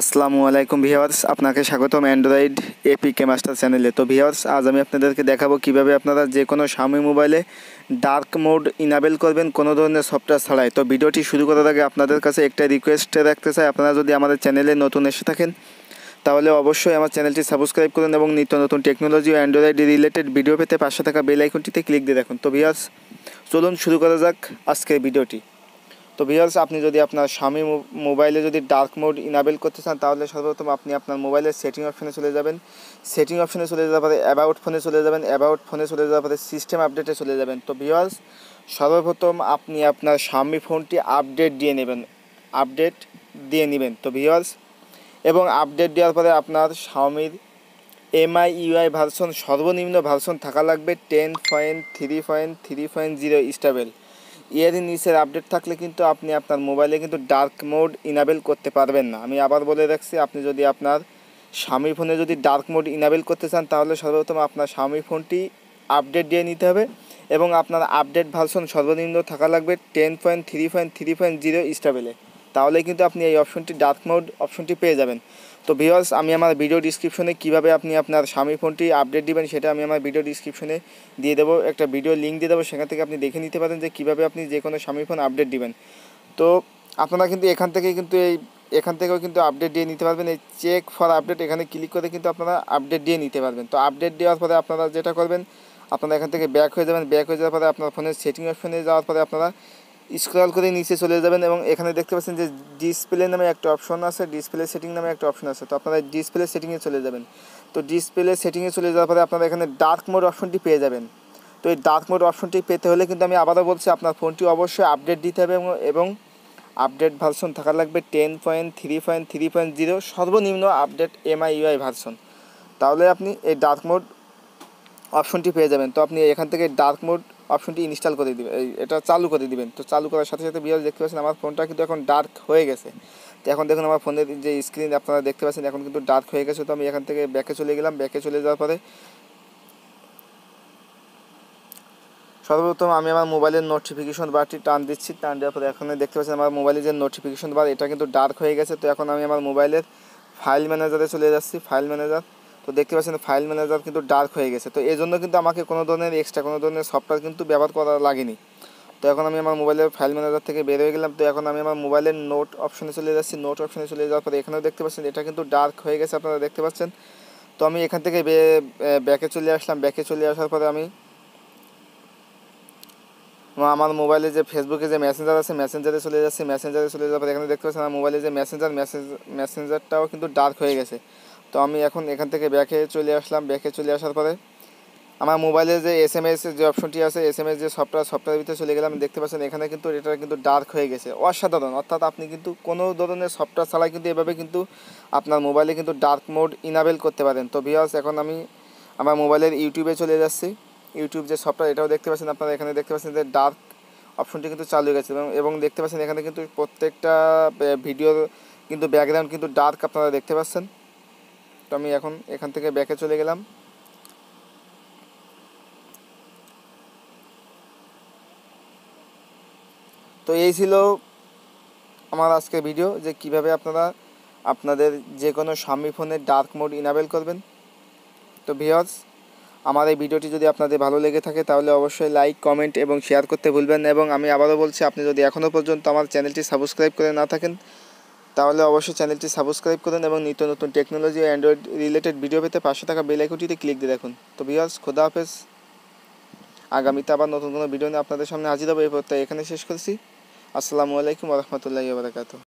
আসসালামু আলাইকুম ভিউয়ার্স, আপনাকে স্বাগতম অ্যান্ড্রয়েড এপিকে মাস্টার চ্যানেলে। তো ভিউয়ার্স, আজ আমি আপনাদেরকে দেখাবো কিভাবে আপনারা যে কোনো Xiaomi মোবাইলে ডার্ক মোড ইনেবল করবেন কোনো ধরনের সফটওয়্যার ছাড়াই। তো ভিডিওটি শুরু করার আগে আপনাদের কাছে একটা রিকোয়েস্ট রাখতে চাই, আপনারা যদি আমাদের চ্যানেলে নতুন এসে থাকেন তাহলে অবশ্যই আমার চ্যানেলটি সাবস্ক্রাইব করুন এবং নিত্য নতুন টেকনোলজি ও অ্যান্ড্রয়েড রিলেটেড ভিডিও পেতে পাশে থাকা বেল আইকনটিতে ক্লিক দিয়ে রাখুন। তো ভিউয়ার্স, চলুন শুরু করা যাক আজকের ভিডিওটি। তো ভিউয়ার্স, আপনি যদি আপনার Xiaomi মোবাইলে যদি ডার্ক মোড ইনেবল করতে চান তাহলে সর্বপ্রথম আপনি আপনার মোবাইলের সেটিং অপশনে চলে যাবেন। সেটিং অপশনে চলে যাওয়ার পরে অ্যাবাউট ফোনে চলে যাবেন। অ্যাবাউট ফোনে চলে যাওয়ার পরে সিস্টেম আপডেটে চলে যাবেন। তো ভিউয়ার্স, সর্বপ্রথম আপনি আপনার Xiaomi ফোনটি আপডেট দিয়ে নেবেন। তো ভিউয়ার্স, এবং আপডেট দেওয়ার পরে আপনার Xiaomiর MIUI ভার্সন সর্বনিম্ন ভার্সন থাকা লাগবে 10.3.3.0 স্টেবল। এর নিচের আপডেট থাকলে কিন্তু আপনি আপনার মোবাইলে কিন্তু ডার্ক মোড ইনেবল করতে পারবেন না। আমি আবার বলে রাখছি, আপনি যদি আপনার Xiaomi ফোনে যদি ডার্ক মোড ইনেবল করতে চান তাহলে সর্বপ্রথম আপনার Xiaomi ফোনটি আপডেট দিয়ে নিতে হবে এবং আপনার আপডেট ভার্সন সর্বনিম্ন থাকা লাগবে 10.3.3.0 স্টেবলে। তাহলে কিন্তু আপনি এই অপশনটি ডার্ক মোড অপশনটি পেয়ে যাবেন। তো ভিউয়ার্স, আমি আমার ভিডিও ডিসক্রিপশনে কিভাবে আপনি আপনার Xiaomi ফোনটি আপডেট দিবেন সেটা আমি আমার ভিডিও ডিসক্রিপশনে দিয়ে দেবো, একটা ভিডিও লিঙ্ক দিয়ে দেবো, সেখান থেকে আপনি দেখে নিতে পারেন যে কীভাবে আপনি যে কোনো Xiaomi ফোন আপডেট দিবেন। তো আপনারা কিন্তু এখান থেকেও কিন্তু আপডেট দিয়ে নিতে পারবেন। এই চেক ফর আপডেট এখানে ক্লিক করে কিন্তু আপনারা আপডেট দিয়ে নিতে পারবেন। তো আপডেট দেওয়ার পরে আপনারা যেটা করবেন, আপনারা এখান থেকে ব্যাক হয়ে যাবেন। ব্যাক হয়ে যাওয়ার পরে আপনার ফোনের সেটিং অপশনে যাওয়ার পরে আপনারা স্ক্রল করে নিচে চলে যাবেন এবং এখানে দেখতে পাচ্ছেন যে ডিসপ্লে নামে একটা অপশন আছে, ডিসপ্লে সেটিং নামে একটা অপশন আছে। তো আপনারা ডিসপ্লে সেটিংয়ে চলে যাবেন। তো ডিসপ্লে সেটিংয়ে চলে যাওয়ার পরে আপনারা এখানে ডার্ক মোড অপশনটি পেয়ে যাবেন। তো এই ডার্ক মোড অপশনটি পেতে হলে কিন্তু আমি আবারও বলছি, আপনার ফোনটি অবশ্যই আপডেট দিতে হবে এবং আপডেট ভার্সন থাকা লাগবে 10.3.3.0 সর্বনিম্ন আপডেট MIUI ভার্সন। তাহলে আপনি এই ডার্ক মোড অপশনটি পেয়ে যাবেন। তো আপনি এখান থেকে ডার্ক মোড অপশনটি ইনস্টল করে দিবেন, এটা চালু করে দিবেন। তো চালু করার সাথে সাথে ভিউয়ার্স দেখতে পাচ্ছেন আমার ফোনটা কিন্তু এখন ডার্ক হয়ে গেছে। তো এখন দেখুন আমার ফোনের যে স্ক্রিন আপনারা দেখতে পাচ্ছেন এখন কিন্তু ডার্ক হয়ে গেছে। তো আমি এখান থেকে ব্যাকে চলে গেলাম। ব্যাকে চলে যাওয়ার পরে সর্বপ্রথম আমি আমার মোবাইলের নোটিফিকেশন বারটি টান দিচ্ছি। টান দেওয়ার পরে এখন দেখতে পাচ্ছেন আমার মোবাইলের যে নোটিফিকেশন বার এটা কিন্তু ডার্ক হয়ে গেছে। তো এখন আমি আমার মোবাইলের ফাইল ম্যানেজারে চলে যাচ্ছি। ফাইল ম্যানেজার, তো দেখতে পাচ্ছেন ফাইল ম্যানেজার কিন্তু ডার্ক হয়ে গেছে। তো এই জন্য কিন্তু আমাকে কোনো ধরনের এক্সট্রা কোনো ধরনের সফটওয়্যার কিন্তু ব্যবহার করা লাগেনি। তো এখন আমি আমার মোবাইলের ফাইল ম্যানেজার থেকে বের হয়ে গেলাম। তো এখন আমি আমার মোবাইলের নোট অপশনে চলে যাচ্ছি। নোট অপশনে চলে যাওয়ার পরে এখানেও দেখতে পাচ্ছেন এটা কিন্তু ডার্ক হয়ে গেছে, আপনারা দেখতে পাচ্ছেন। তো আমি এখান থেকে ব্যাকে চলে আসলাম। ব্যাকে চলে আসার পরে আমি আমার মোবাইলে যে ফেসবুকে যে মেসেঞ্জার আছে মেসেঞ্জারে চলে যাচ্ছি। মেসেঞ্জারে চলে যাওয়ার পরে এখানে দেখতে পাচ্ছেন আমার মোবাইলে যে মেসেঞ্জারটাও কিন্তু ডার্ক হয়ে গেছে। তো আমি এখন এখান থেকে ব্যাকে চলে আসলাম। ব্যাকে চলে আসার পরে আমার মোবাইলে যে SMS যে অপশনটি আছে, SMS যে সফটওয়্যারের ভিতরে চলে গেলাম। দেখতে পাচ্ছেন এখানে কিন্তু এটা কিন্তু ডার্ক হয়ে গেছে। অসাধারণ, অর্থাৎ আপনি কিন্তু কোনো ধরনের সফটওয়্যার ছাড়াই কিন্তু এভাবে কিন্তু আপনার মোবাইলে কিন্তু ডার্ক মোড ইনেবল করতে পারেন। তো ভিউয়ার্স, এখন আমি আমার মোবাইলের ইউটিউবে চলে যাচ্ছি। ইউটিউব যে সফটওয়্যার এটাও দেখতে পাচ্ছেন আপনারা, এখানে দেখতে পাচ্ছেন যে ডার্ক অপশনটি কিন্তু চালু হয়ে গেছে এবং দেখতে পাচ্ছেন এখানে কিন্তু প্রত্যেকটা ভিডিওর কিন্তু ব্যাকগ্রাউন্ড কিন্তু ডার্ক আপনারা দেখতে পাচ্ছেন। তো আমি এখন এখান থেকে ব্যাকে চলে গেলাম। তো এই ছিল আমার আজকের ভিডিও, যে কিভাবে আপনারা আপনাদের যে কোনো Xiaomi ফোনে ডার্ক মোড ইনেবল করবেন। তো ভিউয়ার্স, আমার এই ভিডিওটি যদি আপনাদের ভালো লেগে থাকে তাহলে অবশ্যই লাইক, কমেন্ট এবং শেয়ার করতে ভুলবেন না। এবং আমি আবারও বলছি, আপনি যদি এখনও পর্যন্ত আমার চ্যানেলটি সাবস্ক্রাইব করে না থাকেন তাহলে অবশ্যই চ্যানেলটি সাবস্ক্রাইব করুন এবং নিত্য নতুন টেকনোলজি ও অ্যান্ড্রয়েড রিলেটেড ভিডিও পেতে পাশে থাকা বেল আইকনটিতে ক্লিক দিয়ে রাখুন। তো ভিউয়ার্স, খোদা হাফেজ। আগামীতে আবার নতুন কোনো ভিডিও নিয়ে আপনাদের সামনে হাজির হব। এই পর্যন্ত এখানে শেষ করছি। আসসালামু আলাইকুম ওয়া রাহমাতুল্লাহি ওয়া বারাকাতুহু।